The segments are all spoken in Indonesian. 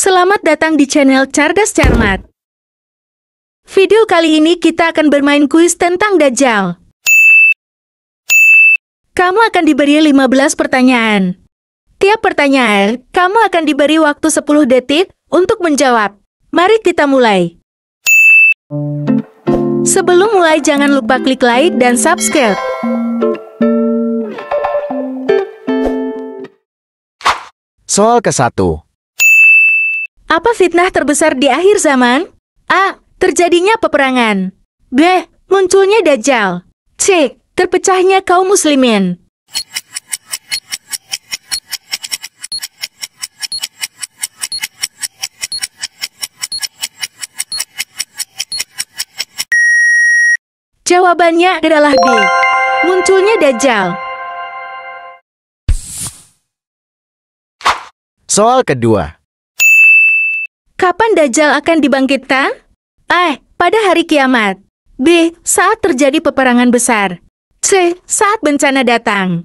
Selamat datang di channel Cerdas Cermat. Video kali ini kita akan bermain kuis tentang Dajjal. Kamu akan diberi 15 pertanyaan. Tiap pertanyaan, kamu akan diberi waktu 10 detik untuk menjawab. Mari kita mulai. Sebelum mulai, jangan lupa klik like dan subscribe. Soal ke-1. Apa fitnah terbesar di akhir zaman? A. Terjadinya peperangan. B. Munculnya Dajjal. C. Terpecahnya kaum muslimin. Jawabannya adalah B. Munculnya Dajjal. Soal kedua. Kapan Dajjal akan dibangkitkan? A. Pada hari kiamat. B. Saat terjadi peperangan besar. C. Saat bencana datang.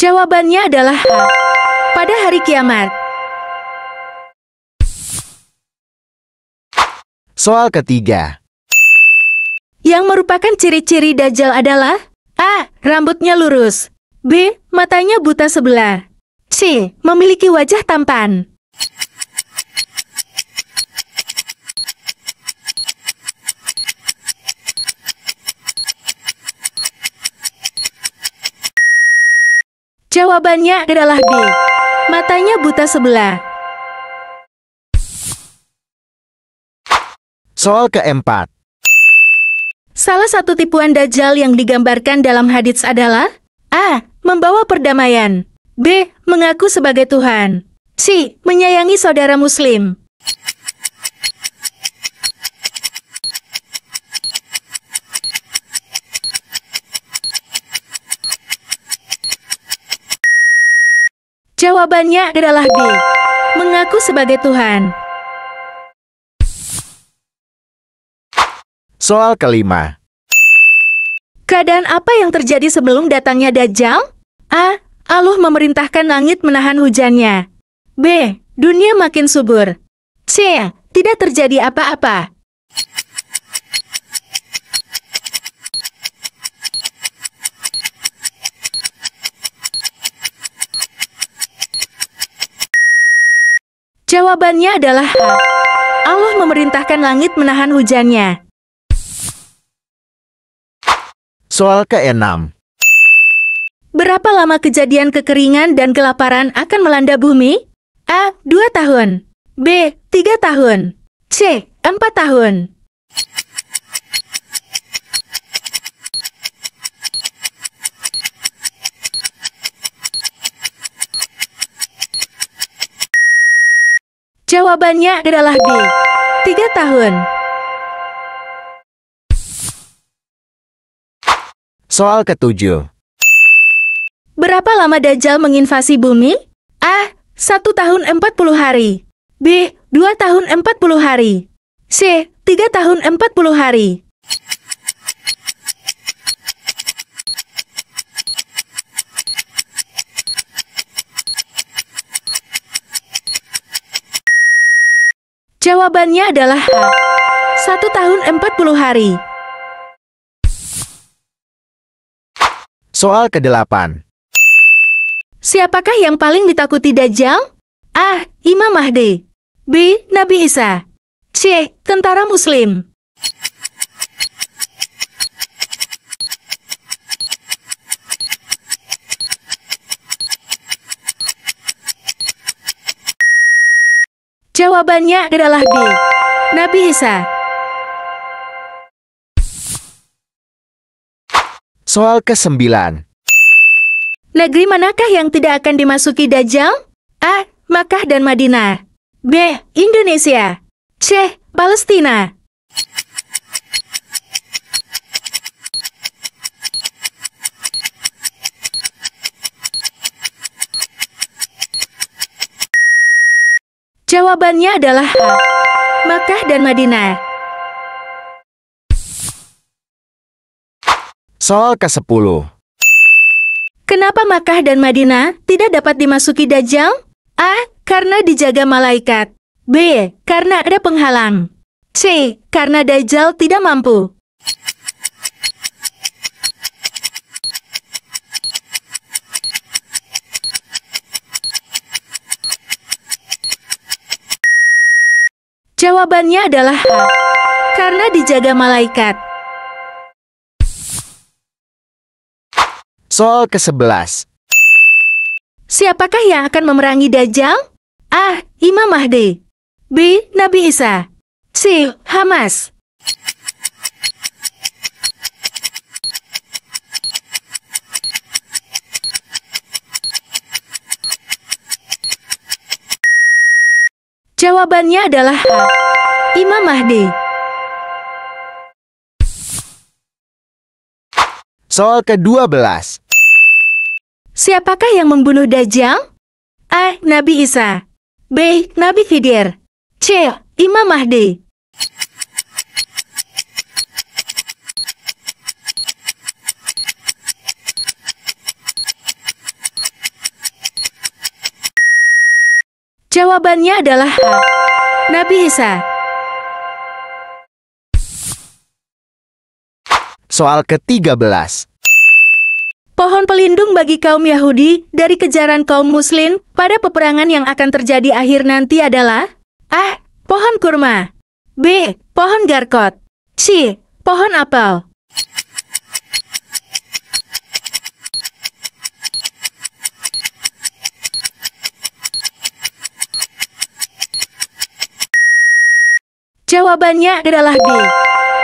Jawabannya adalah A. Pada hari kiamat. Soal ketiga. Yang merupakan ciri-ciri Dajjal adalah A. Rambutnya lurus. B. Matanya buta sebelah. C. Memiliki wajah tampan. Jawabannya adalah B. Matanya buta sebelah. Soal keempat. Salah satu tipuan Dajjal yang digambarkan dalam hadits adalah A. Membawa perdamaian. B. Mengaku sebagai Tuhan. C. Menyayangi saudara muslim. Jawabannya adalah B. Mengaku sebagai Tuhan. Soal kelima. Keadaan apa yang terjadi sebelum datangnya Dajjal? A. Allah memerintahkan langit menahan hujannya. B. Dunia makin subur. C. Tidak terjadi apa-apa. Jawabannya adalah A. Allah memerintahkan langit menahan hujannya. Soal ke-6. Berapa lama kejadian kekeringan dan kelaparan akan melanda bumi? A. 2 tahun. B. 3 tahun. C. 4 tahun. Jawabannya adalah B. 3 tahun. Soal ketujuh. Berapa lama Dajjal menginvasi bumi? A. 1 tahun 40 hari. B. 2 tahun 40 hari. C. 3 tahun 40 hari. Jawabannya adalah A. 1 tahun 40 hari. Soal ke-8. Siapakah yang paling ditakuti Dajjal? A. Imam Mahdi. B. Nabi Isa. C. Tentara muslim. Jawabannya adalah B. Nabi Isa. Soal ke-9. Negeri manakah yang tidak akan dimasuki Dajjal? A. Makkah dan Madinah. B. Indonesia. C. Palestina. Jawabannya adalah A. Makkah dan Madinah. Soal ke-10. Kenapa Makkah dan Madinah tidak dapat dimasuki Dajjal? A. Karena dijaga malaikat. B. Karena ada penghalang. C. Karena Dajjal tidak mampu. Jawabannya adalah A. Karena dijaga malaikat. Soal ke-11. Siapakah yang akan memerangi Dajjal? A. Imam Mahdi. B. Nabi Isa. C. Hamas. Jawabannya adalah A. Imam Mahdi. Soal ke-12. Siapakah yang membunuh Dajjal? A. Nabi Isa. B. Nabi Fidir. C. Imam Mahdi. Jawabannya adalah A. Nabi Isa. Soal ke-13. Pohon pelindung bagi kaum Yahudi dari kejaran kaum Muslim pada peperangan yang akan terjadi akhir nanti adalah A. Pohon kurma. B. Pohon garkot. C. Pohon apel. Jawabannya adalah B.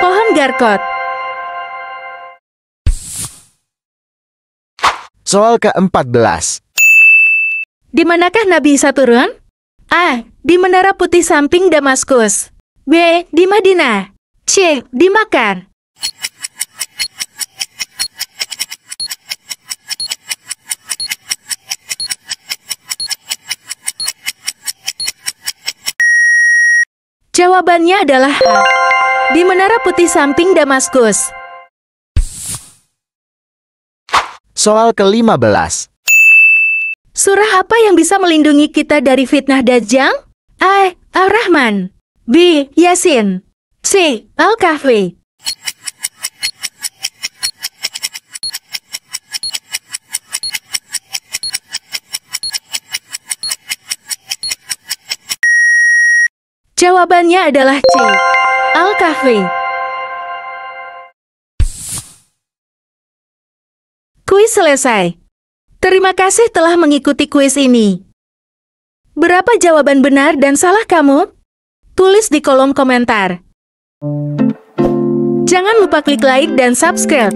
Pohon garkot. Soal ke-14. Di manakah Nabi Isa turun? A. Di Menara Putih Samping Damaskus. B. Di Madinah. C. Di Makkah. Jawabannya adalah A. Di Menara Putih Samping Damaskus. Soal ke-15. Surah apa yang bisa melindungi kita dari fitnah Dajjal? A. Ar-Rahman. B. Yasin. C. Al-Kahfi. Jawabannya adalah C. Al-Kahfi. Kuis selesai. Terima kasih telah mengikuti kuis ini. Berapa jawaban benar dan salah kamu? Tulis di kolom komentar. Jangan lupa klik like dan subscribe.